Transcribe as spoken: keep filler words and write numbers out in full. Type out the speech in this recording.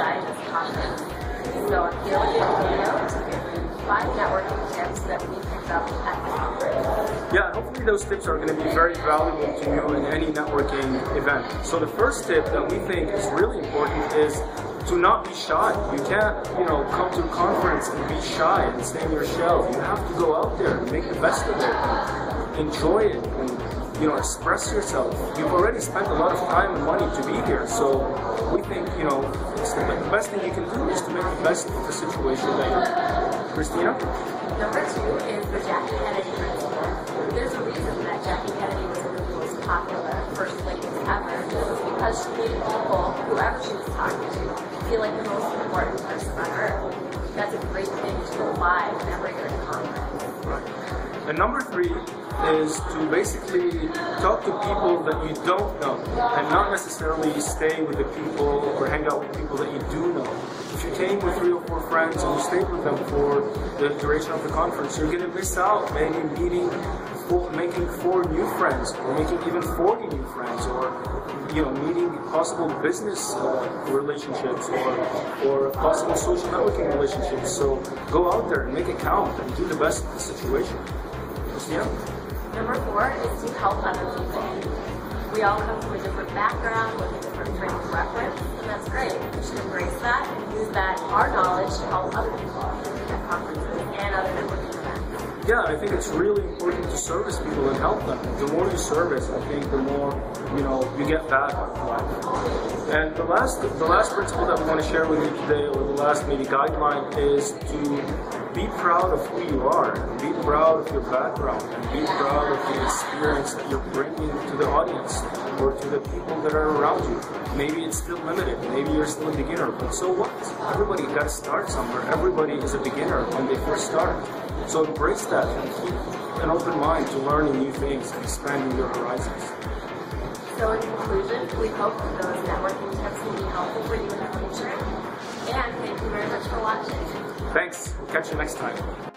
I just content. So I'm here with this video to give you five networking tips that we picked up at the conference. Yeah, hopefully those tips are going to be very valuable to you in any networking event. So the first tip that we think is really important is to not be shy. You can't, you know, come to a conference and be shy and stay in your shell. You have to go out there and make the best of it. Enjoy it and, you know, express yourself. You've already spent a lot of time and money to be here. So we think, you know, it's the best thing you can do is to make the best of the situation that you're in. Christina? Number two is the Jackie Kennedy principle. There's a reason that Jackie Kennedy was one of the most popular first ladies ever, because she made people, whoever she was talking to, feel like the most important person on earth. That's a great thing to apply whenever you're in conference. Right. And number three is to basically talk to people that you don't know, and not necessarily stay with the people or hang out with people that you do know. If you came with three or four friends and you stayed with them for the duration of the conference, you're going to miss out maybe meeting, four, making four new friends, or making even forty new friends, or you know, meeting possible business uh, relationships or, or possible social networking relationships. So go out there and make it count and do the best of the situation. Yeah. Number four is to help other people. We all come from a different background with a different frame of reference, and that's great. We should embrace that and use that, our knowledge, to help other people at conferences and other networking events. Yeah, I think it's really important to service people and help them. The more you service, I think the more, you know, you get back. And the last, the last principle that we want to share with you today, or the last maybe guideline, is to be proud of who you are, be proud of your background, and be proud of the experience that you're bringing to the audience or to the people that are around you. Maybe it's still limited, maybe you're still a beginner, but so what? Everybody got to start somewhere. Everybody is a beginner when they first start. So embrace that and keep an open mind to learning new things and expanding your horizons. So in conclusion, we hope that those networking tips can be helpful for you in the future. And thank you very much for watching. Thanks. We'll catch you next time.